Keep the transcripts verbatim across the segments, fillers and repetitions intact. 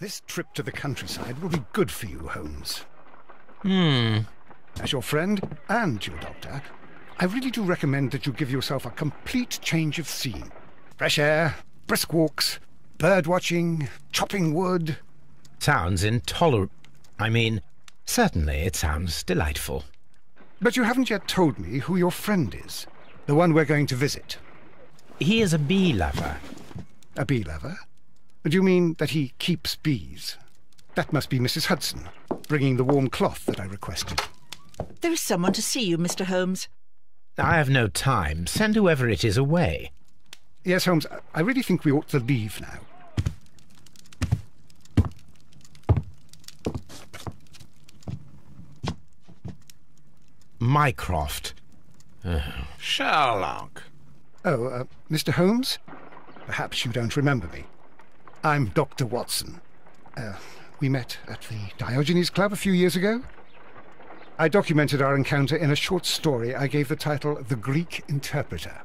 This trip to the countryside will be good for you, Holmes. Hmm. As your friend and your doctor, I really do recommend that you give yourself a complete change of scene. Fresh air, brisk walks, bird watching, chopping wood. Sounds intolerable. I mean, certainly it sounds delightful. But you haven't yet told me who your friend is, the one we're going to visit. He is a bee lover. A bee lover? Do you mean that he keeps bees? That must be Missus Hudson, bringing the warm cloth that I requested. There is someone to see you, Mister Holmes. I have no time. Send whoever it is away. Yes, Holmes, I really think we ought to leave now. Mycroft. Oh. Sherlock. Oh, uh, Mister Holmes? Perhaps you don't remember me. I'm Doctor Watson. Uh, we met at the Diogenes Club a few years ago. I documented our encounter in a short story I gave the title The Greek Interpreter.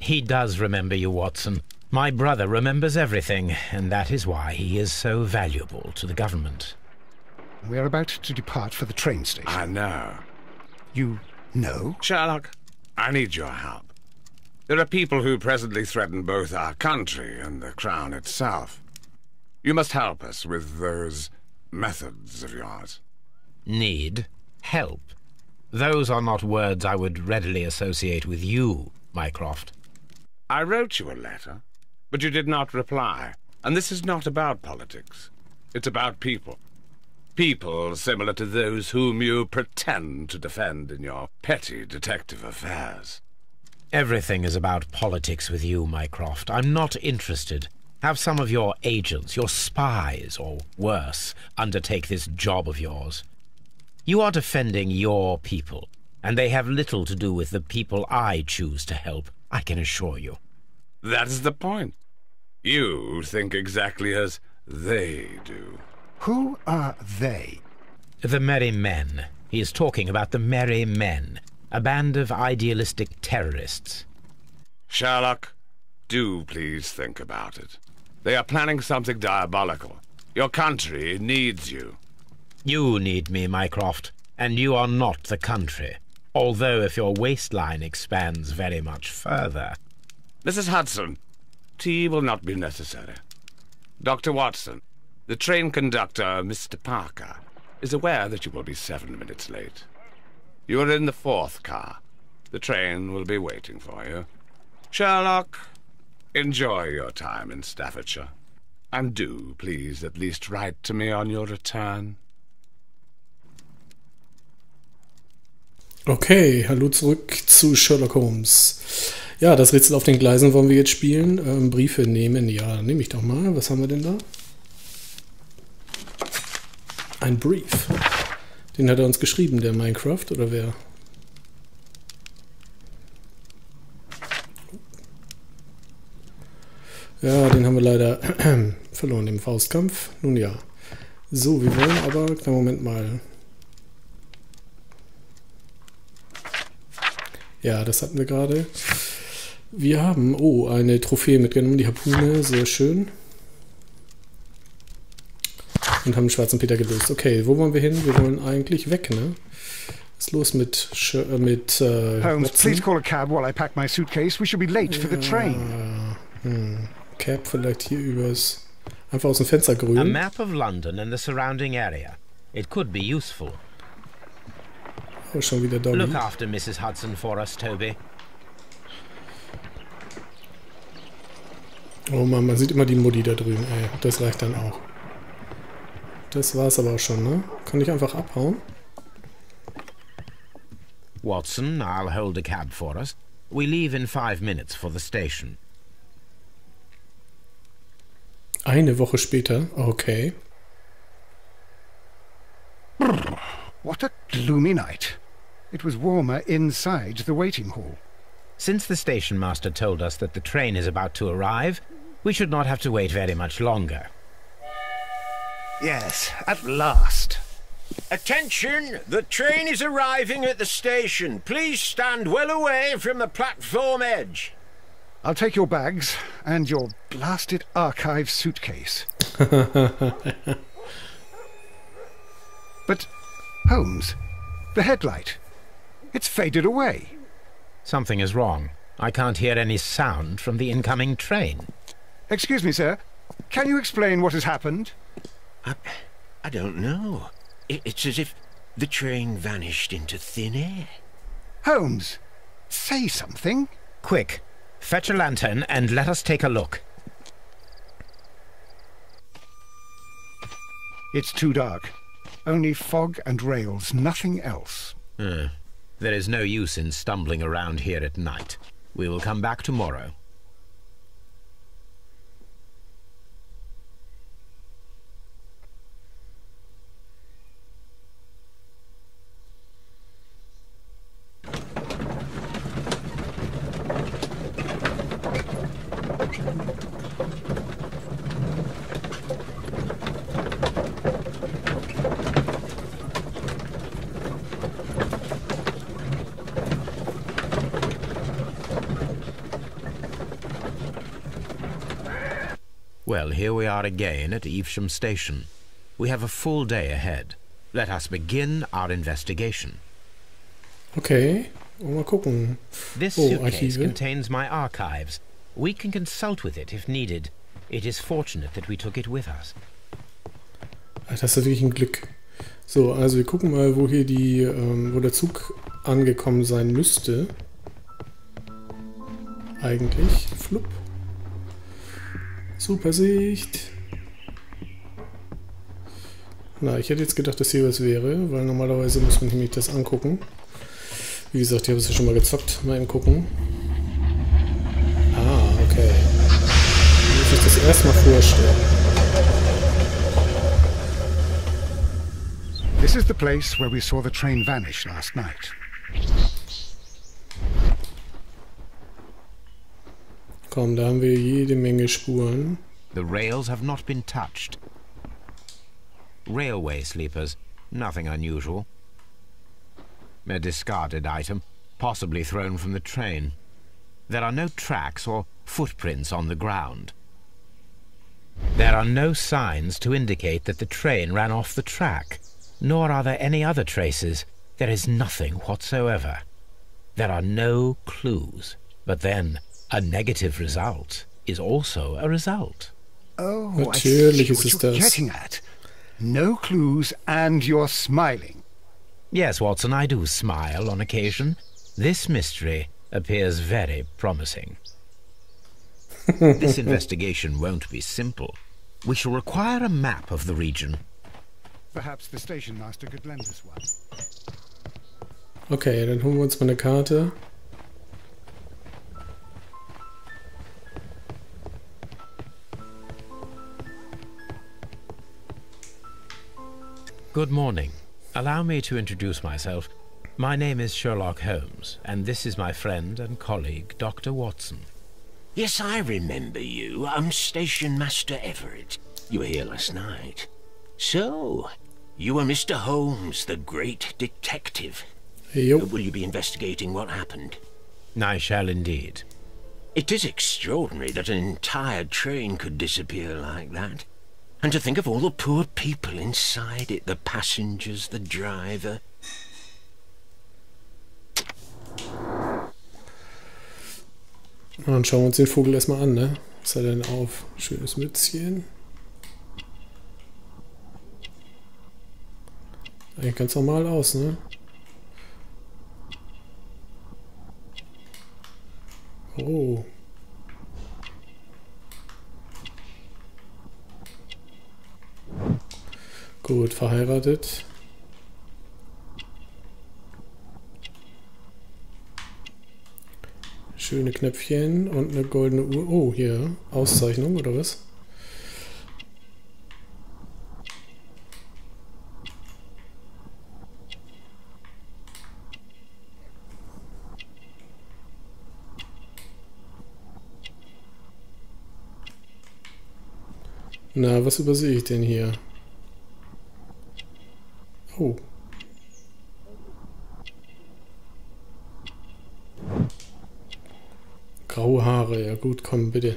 He does remember you, Watson. My brother remembers everything, and that is why he is so valuable to the government. We are about to depart for the train station. I know. You know? Sherlock, I need your help. There are people who presently threaten both our country and the Crown itself. You must help us with those methods of yours. Need? Help? Those are not words I would readily associate with you, Mycroft. I wrote you a letter, but you did not reply. And this is not about politics. It's about people. People similar to those whom you pretend to defend in your petty detective affairs. Everything is about politics with you, Mycroft. I'm not interested. Have some of your agents, your spies, or worse, undertake this job of yours. You are defending your people, and they have little to do with the people I choose to help, I can assure you. That's the point. You think exactly as they do. Who are they? The Merry Men. He is talking about the Merry Men, a band of idealistic terrorists. Sherlock, do please think about it. They are planning something diabolical. Your country needs you. You need me, Mycroft, and you are not the country, although if your waistline expands very much further... Missus Hudson, tea will not be necessary. Doctor Watson, the train conductor, Mister Parker, is aware that you will be seven minutes late. You are in the fourth car. The train will be waiting for you. Sherlock, enjoy your time in Staffordshire, and do please at least write to me on your return. Okay, hallo zurück zu Sherlock Holmes. Ja, das Rätsel auf den Gleisen wollen wir jetzt spielen. Ähm, Briefe nehmen, ja, nehme ich doch mal. Was haben wir denn da? Ein Brief. Den hat er uns geschrieben, der Minecraft, oder wer? Ja, den haben wir leider verloren im Faustkampf. Nun ja. So, wir wollen aber... Na, Moment mal... Ja, das hatten wir gerade. Wir haben, oh, eine Trophäe mitgenommen, die Harpune, sehr schön. Und haben einen schwarzen Peter gelöst. Okay, wo wollen wir hin? Wir wollen eigentlich weg, ne? Was ist los mit... mit äh, Holmes, please call a cab while I pack my suitcase. We should be late for the train. Hm. Cab vielleicht hier übers... Einfach aus dem Fenster grün. A map of London and the surrounding area. It could be useful. Oh, schon wieder Dobby. Look after Missus Hudson for us, Toby. Oh Mann, man sieht immer die Mutti da drüben, ey. Das reicht dann auch. Das war's aber auch schon, ne? Kann ich einfach abhauen? Watson, I'll hold a cab for us. We leave in five minutes for the station. Eine Woche später? Okay. Brr, what a gloomy night. It was warmer inside the waiting hall. Since the station master told us that the train is about to arrive, we should not have to wait very much longer. Yes, at last. Attention! The train is arriving at the station. Please stand well away from the platform edge. I'll take your bags and your blasted archive suitcase. But, Holmes, the headlight, it's faded away. Something is wrong. I can't hear any sound from the incoming train. Excuse me, sir. Can you explain what has happened? I, I don't know. It, it's as if the train vanished into thin air. Holmes, say something. Quick, fetch a lantern and let us take a look. It's too dark. Only fog and rails, nothing else. Uh, there is no use in stumbling around here at night. We will come back tomorrow. Well, here we are again at Evesham Station. We have a full day ahead. Let us begin our investigation. Okay, mal gucken. This oh, suitcase Archive. Contains my archives. We can consult with it if needed. It is fortunate that we took it with us. Das ist natürlich ein Glück. So, also wir gucken mal, wo hier die, ähm, wo der Zug angekommen sein müsste. Eigentlich. Flupp. Super Sicht. Na, ich hätte jetzt gedacht, dass hier was wäre, weil normalerweise muss man nämlich das angucken. Wie gesagt, ich habe es ja schon mal gezockt. Mal eben gucken. Ah, okay. Dann muss ich das erstmal vorstellen. This is the place where we saw the train vanish last night. Komm, da haben wir jede Menge Spuren. The rails have not been touched. Railway sleepers, nothing unusual. A discarded item, possibly thrown from the train. There are no tracks or footprints on the ground. There are no signs to indicate that the train ran off the track, nor are there any other traces. There is nothing whatsoever. There are no clues, but then... A negative result is also a result. Oh, Natürlich I see what you're getting at. No clues and you're smiling. Yes, Watson, I do smile on occasion. This mystery appears very promising. This investigation won't be simple. We shall require a map of the region. Perhaps the station master could lend us one. Okay, dann holen wir uns mal eine Karte. Good morning. Allow me to introduce myself. My name is Sherlock Holmes, and this is my friend and colleague, Doctor Watson. Yes, I remember you. I'm Station Master Everett. You were here last night. So, you are Mister Holmes, the great detective. Yep. Will you be investigating what happened? I shall indeed. It is extraordinary that an entire train could disappear like that. And to think of all the poor people inside it, the passengers, the driver. Dann schauen wir uns den Vogel erstmal an, ne? Was hat er denn auf? Schönes Mützchen. Eigentlich ganz normal aus, ne? Oh. Gut, verheiratet. Schöne Knöpfchen und eine goldene Uhr. Oh, hier. Auszeichnung, oder was? Na, was übersehe ich denn hier? Oh. graue Haare. Ja gut, komm, bitte.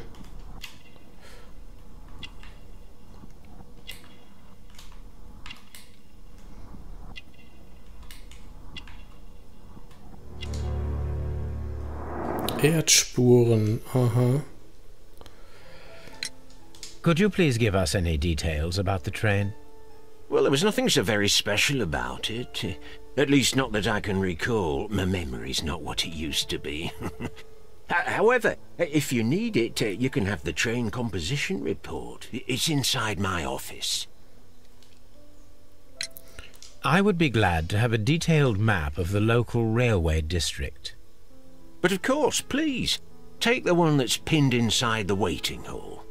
Erdspuren, aha. Could you please give us any details about the train? Well, there was nothing so very special about it. At least not that I can recall. My memory's not what it used to be. However, if you need it, you can have the train composition report. It's inside my office. I would be glad to have a detailed map of the local railway district. But of course, please, take the one that's pinned inside the waiting hall.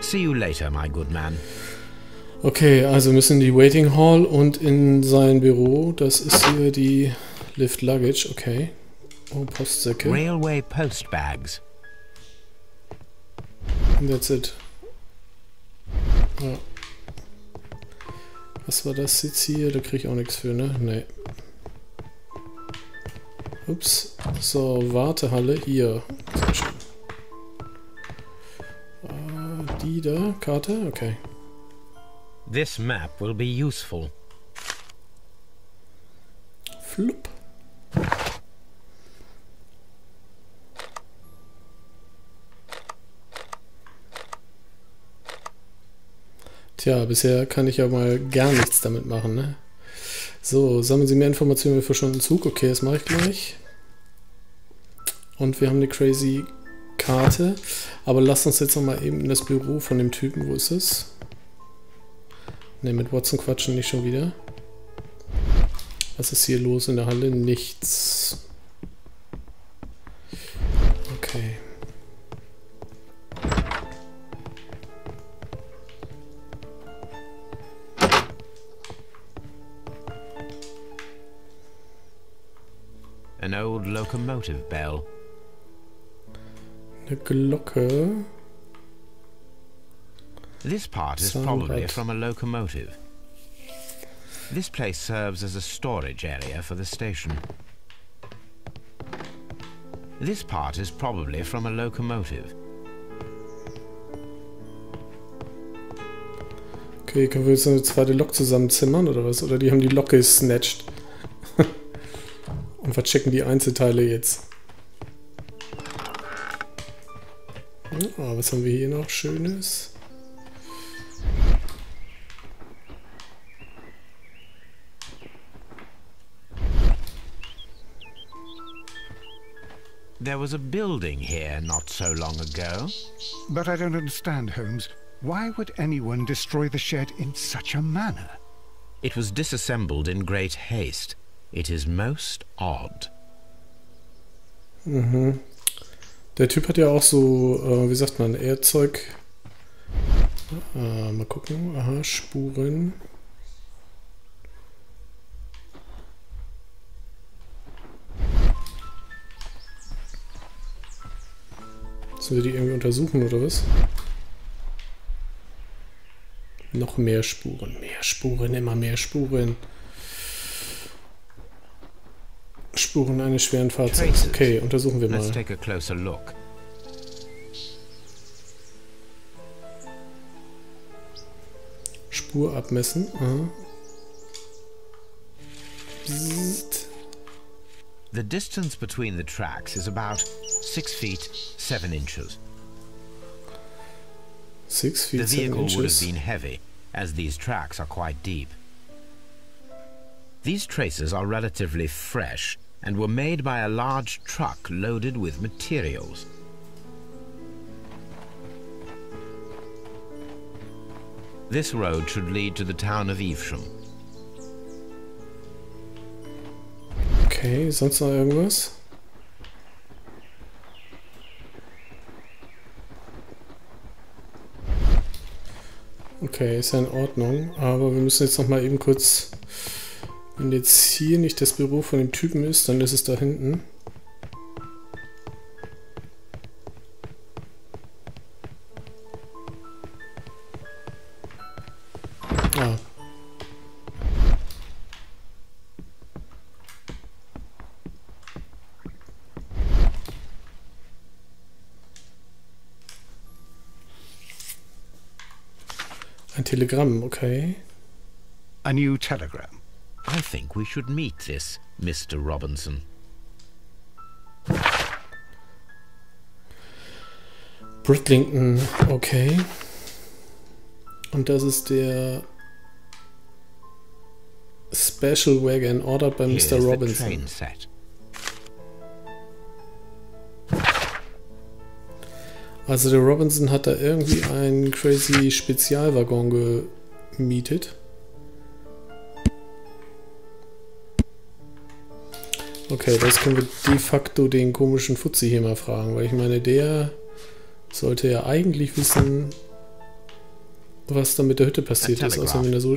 See you later, my good man. Okay, also müssen die Waiting Hall und in sein Büro. Das ist hier die Lift Luggage, okay. Oh, Postsäcke. Railway Post Bags. And that's it. Ja. Was war das jetzt hier? Da kriege ich auch nichts für, ne? Nee. Ups, so, Wartehalle, hier. Sehr schön. Uh, die da, Karte, okay. This map will be useful. Flup. Tja, bisher kann ich ja mal gar nichts damit machen, ne? So, sammeln Sie mehr Informationen für verschwundenen Zug. Okay, das mache ich gleich. Und wir haben eine crazy Karte. Aber lasst uns jetzt nochmal eben in das Büro von dem Typen. Wo ist es? Ne, mit Watson quatschen nicht schon wieder. Was ist hier los in der Halle? Nichts. Okay. An old locomotive bell. Eine Glocke. This part is probably from a locomotive. This place serves as a storage area for the station. This part is probably from a locomotive. Okay, können wir jetzt eine zweite Lok zusammenzimmern oder was? Oder die haben die Lok gesnatcht. Und verchecken die Einzelteile jetzt. Ja, was haben wir hier noch Schönes? There was a building here not so long ago. But I don't understand, Holmes. Why would anyone destroy the shed in such a manner? It was disassembled in great haste. It is most odd. Mhm. Der Typ hat ja auch so, äh, wie sagt man, Erdzeug. Äh, mal gucken. Aha, Spuren. Sollen wir die irgendwie untersuchen oder was? Noch mehr Spuren, mehr Spuren, immer mehr Spuren. Spuren eines schweren Fahrzeugs. Okay, untersuchen wir mal. Let's take a closer look. Spur abmessen. Aha. The distance between the tracks is about six feet seven inches. Six feet seven inches. The vehicle would have been heavy, as these tracks are quite deep. These traces are relatively fresh and were made by a large truck loaded with materials. This road should lead to the town of Evesham. Okay, sonst noch irgendwas? Okay, ist ja in Ordnung, aber wir müssen jetzt noch mal eben kurz... Wenn jetzt hier nicht das Büro von dem Typen ist, dann ist es da hinten. Ah. Ein Telegramm, okay. A new telegram. I think we should meet this Mister Robinson. Bridlington, okay. Und das ist der Special Wagon ordered by Mister Robinson. Also der Robinson hat da irgendwie einen crazy Spezialwaggon gemietet. Okay, das können wir de facto den komischen Fuzzi hier mal fragen, weil ich meine, der sollte ja eigentlich wissen, was da mit der Hütte passiert ist, außer wenn er so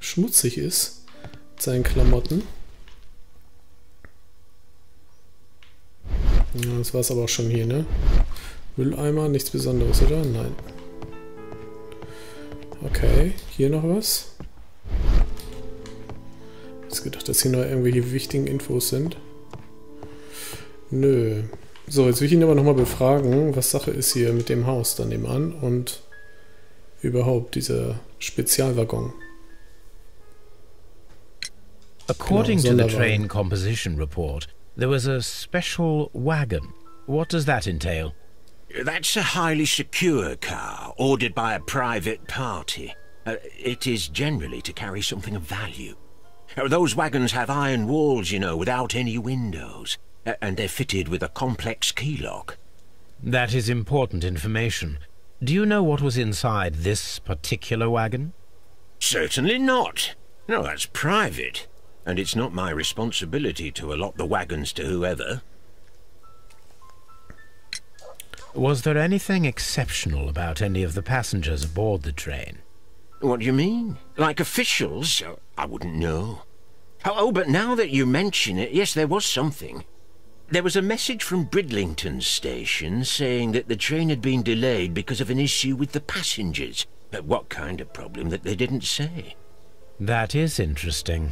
schmutzig ist mit seinen Klamotten. Ja, das war's aber auch schon hier, ne? Mülleimer, nichts Besonderes, oder? Nein. Okay, hier noch was. Ich hätte gedacht, dass hier noch irgendwelche wichtigen Infos sind. Nö. So, jetzt will ich ihn aber nochmal befragen, was Sache ist hier mit dem Haus dann nebenan und überhaupt dieser Spezialwaggon. According to the train composition report, there was a special wagon. What does that entail? That's a highly secure car, ordered by a private party. Uh, it is generally to carry something of value. Uh, those wagons have iron walls, you know, without any windows, uh, and they're fitted with a complex key lock. That is important information. Do you know what was inside this particular wagon? Certainly not. No, that's private, and it's not my responsibility to allot the wagons to whoever. Was there anything exceptional about any of the passengers aboard the train? What do you mean? Like officials? I wouldn't know. Oh, but now that you mention it, yes, there was something. There was a message from Bridlington Station saying that the train had been delayed because of an issue with the passengers. But what kind of problem that they didn't say? That is interesting.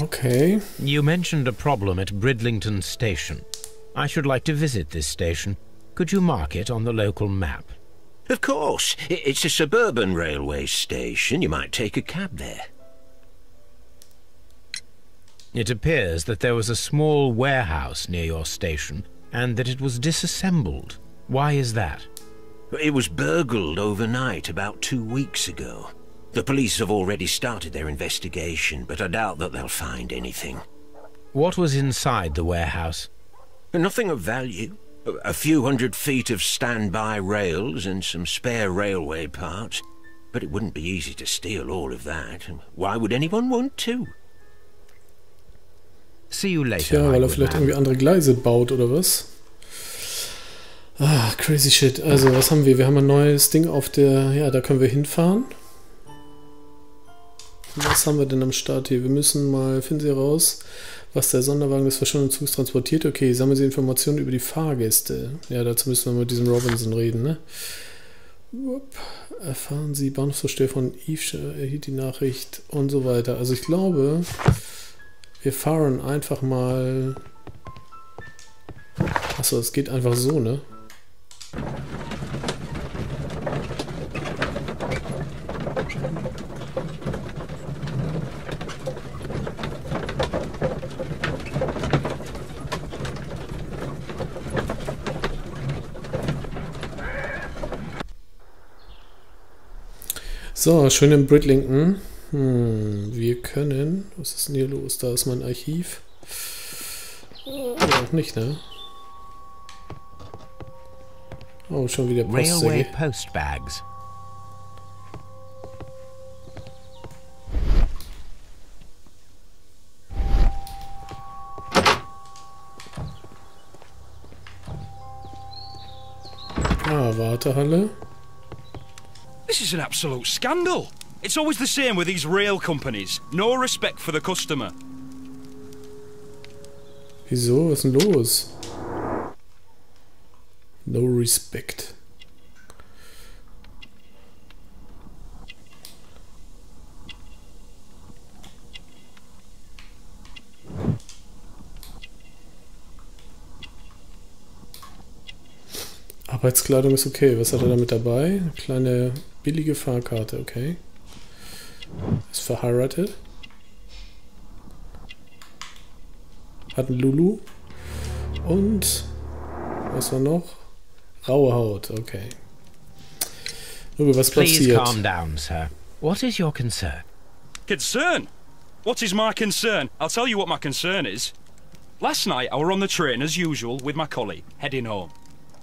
Okay. You mentioned a problem at Bridlington Station. I should like to visit this station. Could you mark it on the local map? Of course. It's a suburban railway station. You might take a cab there. It appears that there was a small warehouse near your station and that it was disassembled. Why is that? It was burgled overnight about two weeks ago. The police have already started their investigation, but I doubt that they'll find anything. What was inside the warehouse? Nothing of value. A few hundred feet of standby rails and some spare railway parts. But it wouldn't be easy to steal all of that. Why would anyone want to? See you later. Tja, weil er vielleicht irgendwie andere Gleise baut oder was? Ah, crazy shit. Also, was haben wir? Wir haben ein neues Ding auf der... Ja, da können wir hinfahren. Was haben wir denn am Start hier? Wir müssen mal, finden Sie raus, was der Sonderwagen des verschwundenen Zugs transportiert. Okay, sammeln Sie Informationen über die Fahrgäste. Ja, dazu müssen wir mit diesem Robinson reden, ne? Upp. Erfahren Sie, Bahnhofsvorsteher von Yves erhielt die Nachricht und so weiter. Also ich glaube, wir fahren einfach mal... Achso, es geht einfach so, ne? So, schön in Bridlington. Hm, wir können... Was ist denn hier los? Da ist mein Archiv. Oder auch nicht, ne? Oh, schon wieder Post. Railway Postbags. Ah, Wartehalle. This is an absolute scandal. It's always the same with these rail companies. No respect for the customer. Wieso? Was ist denn los? No respect. Arbeitskleidung ist okay. Was hat er damit dabei? Eine kleine billige Fahrkarte, okay. Ist verheiratet. Hat einen Lulu. Und was war noch? Raue Haut, okay. Nur was passiert? Please calm down, sir. What is your concern? Concern? What is my concern? I'll tell you what my concern is. Last night I were on the train as usual with my colleague, heading home.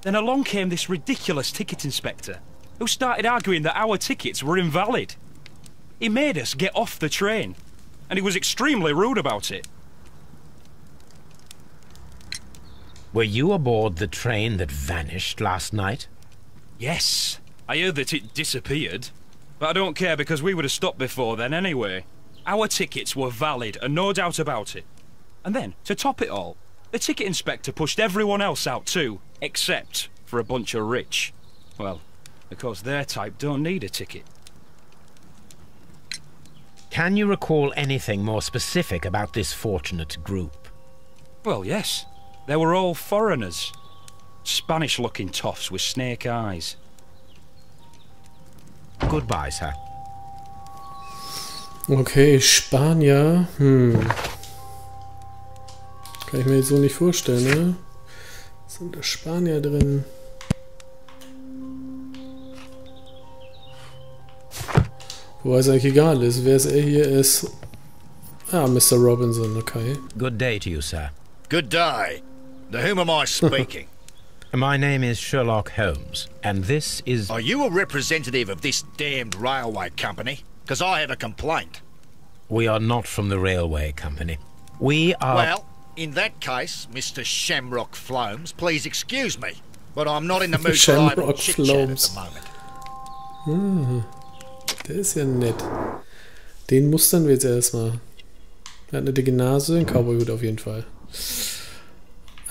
Then along came this ridiculous ticket inspector, who started arguing that our tickets were invalid. He made us get off the train, and he was extremely rude about it. Were you aboard the train that vanished last night? Yes. I heard that it disappeared, but I don't care because we would have stopped before then anyway. Our tickets were valid, and no doubt about it. And then, to top it all, the ticket inspector pushed everyone else out too, except for a bunch of rich. Well, because their type don't need a ticket. Can you recall anything more specific about this fortunate group? Well, yes. They were all foreigners. Spanish-looking toffs with snake eyes. Goodbye, sir. Okay, Spanier. Hm. Kann ich mir jetzt so nicht vorstellen, ne? Sind da Spanier drin? Wobei es eigentlich egal ist, wer es hier ist. Ah, Mister Robinson, okay. Good day to you, sir. Good day. To whom am I speaking? My name is Sherlock Holmes, and this is... Are you a representative of this damned railway company? Because I have a complaint. We are not from the railway company. We are... Well, in that case, Mister Shamrock Flomes, please excuse me, but I'm not in the mood for idle chit-chat at the moment. Hm, der ist ja nett. Den mustern wir jetzt erstmal. Er hat eine dicke Nase, einen Cowboyhut auf jeden Fall.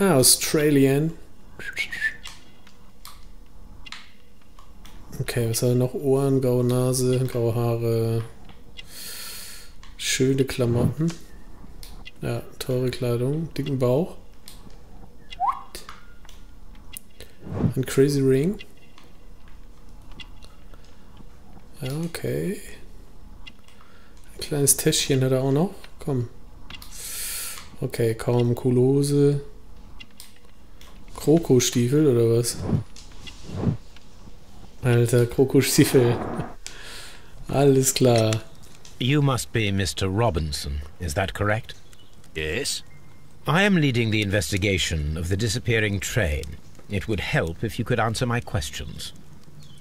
Ah, Australian. Okay, was hat er noch? Ohren, graue Nase, graue Haare. Schöne Klamotten. Ja, teure Kleidung. Dicken Bauch. Ein crazy Ring. Ja, okay. Ein kleines Täschchen hat er auch noch. Komm. Okay, kaum Kulose. Krokostiefel oder was? Alter, Krokostiefel. Alles klar. You must be Mister Robinson, is that correct? Yes. I am leading the investigation of the disappearing train. It would help if you could answer my questions.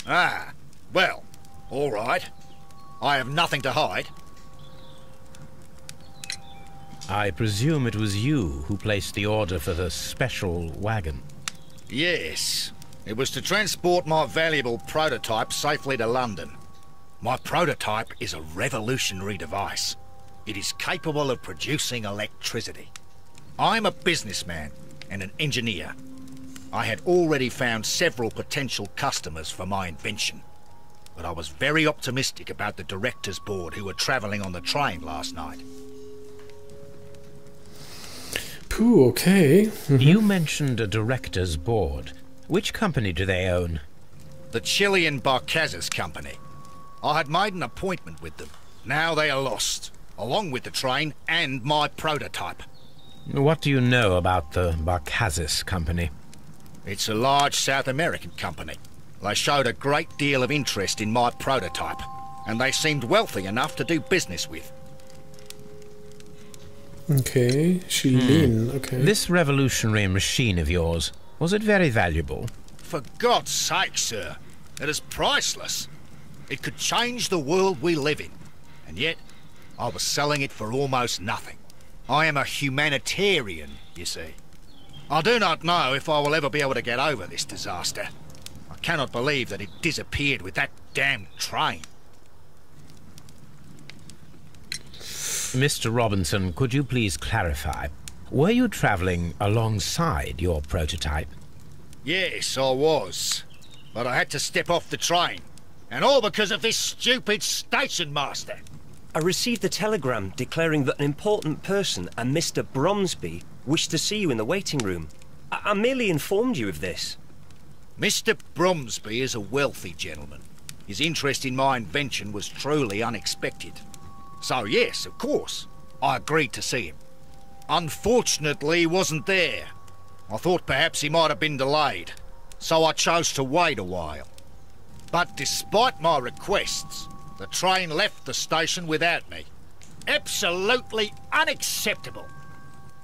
Ah, well, all right. I have nothing to hide. I presume it was you who placed the order for the special wagon. Yes. It was to transport my valuable prototype safely to London. My prototype is a revolutionary device. It is capable of producing electricity. I'm a businessman and an engineer. I had already found several potential customers for my invention, but I was very optimistic about the directors' board who were travelling on the train last night. Ooh, okay. Mm-hmm. You mentioned a director's board. Which company do they own? The Chilean Barcazas Company. I had made an appointment with them. Now they are lost, along with the train and my prototype. What do you know about the Barcazas Company? It's a large South American company. They showed a great deal of interest in my prototype, and they seemed wealthy enough to do business with. Okay, Chilean, hmm. okay. This revolutionary machine of yours, was it very valuable? For God's sake, sir, it is priceless. It could change the world we live in, and yet I was selling it for almost nothing. I am a humanitarian, you see. I do not know if I will ever be able to get over this disaster. I cannot believe that it disappeared with that damn train. Mister Robinson, could you please clarify? Were you travelling alongside your prototype? Yes, I was. But I had to step off the train. And all because of this stupid station master. I received a telegram declaring that an important person and Mister Bromsby wished to see you in the waiting room. I, I merely informed you of this. Mister Bromsby is a wealthy gentleman. His interest in my invention was truly unexpected. So yes, of course, I agreed to see him. Unfortunately, he wasn't there. I thought perhaps he might have been delayed, so I chose to wait a while. But despite my requests, the train left the station without me. Absolutely unacceptable.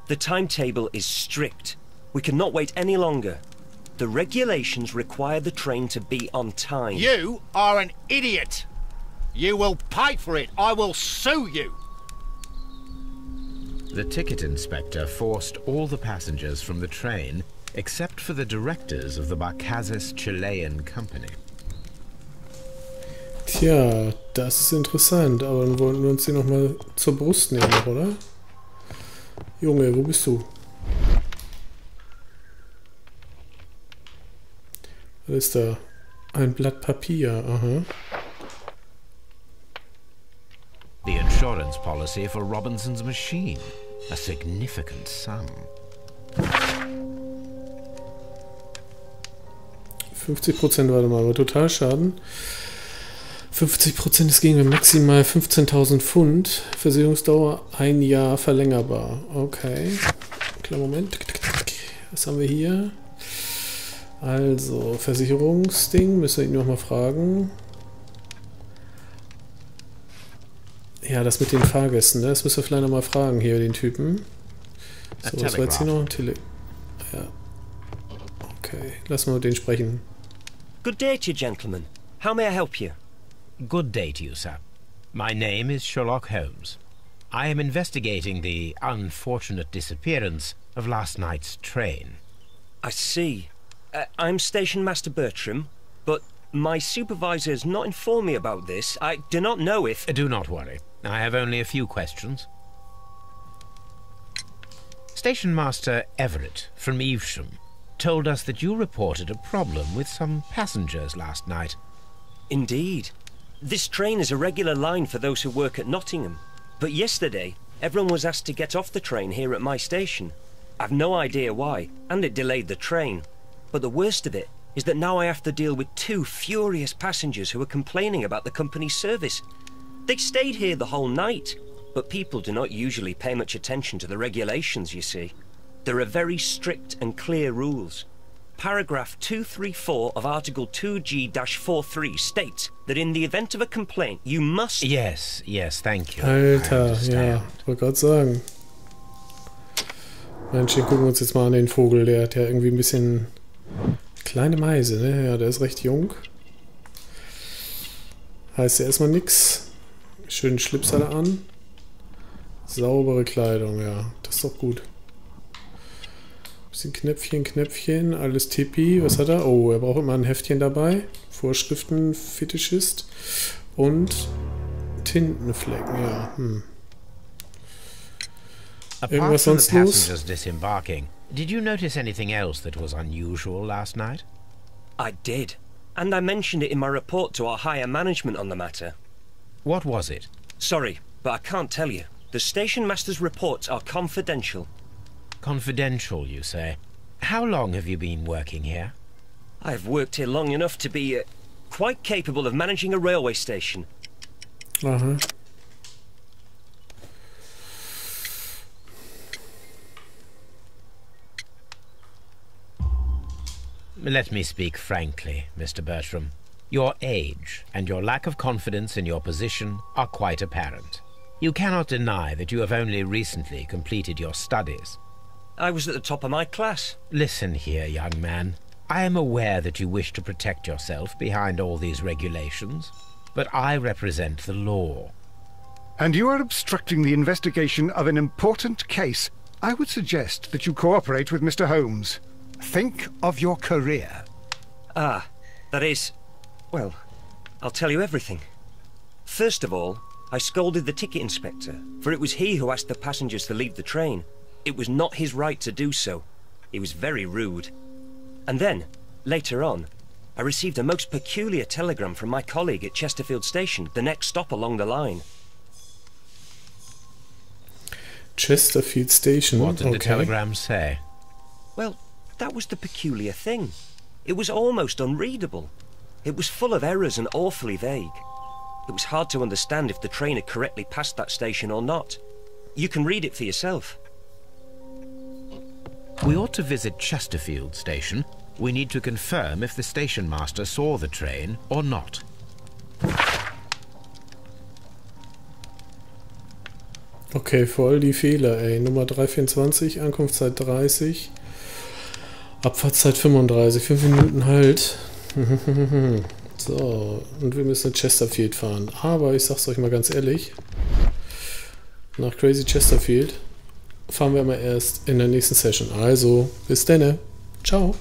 The timetable is strict. We cannot wait any longer. The regulations require the train to be on time. You are an idiot. You will pay for it. I will sue you. The ticket inspector forced all the passengers from the train, except for the directors of the Barcazas Chilean Company. Tja, das ist interessant, aber dann wollen wir uns den nochmal zur Brust nehmen, oder? Junge, wo bist du? Was ist da? Ein Blatt Papier, aha. The insurance policy for Robinson's machine. A significant sum. fünfzig Prozent, warte mal, aber Totalschaden. fünfzig Prozent ist gegen maximal fünfzehntausend Pfund. Versicherungsdauer ein Jahr verlängerbar. Okay. Klar, Moment. Was haben wir hier? Also, Versicherungsding. Müssen wir ihn nochmal fragen. Ja, das mit den Fahrgästen, ne? Das müssen wir vielleicht nochmal fragen hier, den Typen. So, was war jetzt hier noch? Tele ja. Okay, lassen wir den sprechen. Good day to you, gentlemen. How may I help you? Good day to you, sir. My name is Sherlock Holmes. I am investigating the unfortunate disappearance of last night's train. I see. Uh, I'm Station Master Bertram, but my supervisor has not informed me about this. I do not know if... Do not worry. I have only a few questions. Station Master Everett from Evesham told us that you reported a problem with some passengers last night. Indeed. This train is a regular line for those who work at Nottingham, but yesterday everyone was asked to get off the train here at my station. I've no idea why, and it delayed the train. But the worst of it is that now I have to deal with two furious passengers who are complaining about the company's service. They stayed here the whole night, but people do not usually pay much attention to the regulations, you see. There are very strict and clear rules. Paragraph two thirty-four of Article two G forty-three states that in the event of a complaint, you must... Yes, yes, thank you. Alter, ja, wollte Gott sagen. Mensch, den gucken wir uns jetzt mal an, den Vogel. Der hat ja irgendwie ein bisschen... Kleine Meise, ne? Ja, der ist recht jung. Heißt ja erstmal nix. Schönen Schlips hat er an. Saubere Kleidung, ja. Das ist doch gut. Bisschen Knöpfchen, Knöpfchen, alles Tippi. Was hat er? Oh, er braucht immer ein Heftchen dabei. Vorschriften, Fetischist und Tintenflecken, ja. Hm. Irgendwas sonst los? Did you notice anything else that was unusual last night? I did, and I mentioned it in my report to our higher management on the matter. What was it? Sorry, but I can't tell you. The station master's reports are confidential. Confidential, you say? How long have you been working here? I have worked here long enough to be uh, quite capable of managing a railway station. Uh-huh. Let me speak frankly, Mister Bertram. Your age and your lack of confidence in your position are quite apparent. You cannot deny that you have only recently completed your studies. I was at the top of my class. Listen here, young man. I am aware that you wish to protect yourself behind all these regulations, but I represent the law. And you are obstructing the investigation of an important case. I would suggest that you cooperate with Mister Holmes. Think of your career. Ah, that is... Well, I'll tell you everything. First of all, I scolded the ticket inspector, for it was he who asked the passengers to leave the train. It was not his right to do so. He was very rude. And then, later on, I received a most peculiar telegram from my colleague at Chesterfield Station, the next stop along the line. Chesterfield Station? What did okay. the telegram say? Well, that was the peculiar thing. It was almost unreadable. It was full of errors and awfully vague. It was hard to understand if the train had correctly passed that station or not. You can read it for yourself. We ought to visit Chesterfield Station. We need to confirm if the station master saw the train or not. Okay, voll die Fehler, ey. Nummer drei vierundzwanzig, Ankunftszeit dreißig, Abfahrtszeit fünfunddreißig, fünf Minuten halt. So, und wir müssen in Chesterfield fahren. Aber ich sag's euch mal ganz ehrlich, nach Crazy Chesterfield fahren wir mal erst in der nächsten Session. Also, bis denne. Ciao.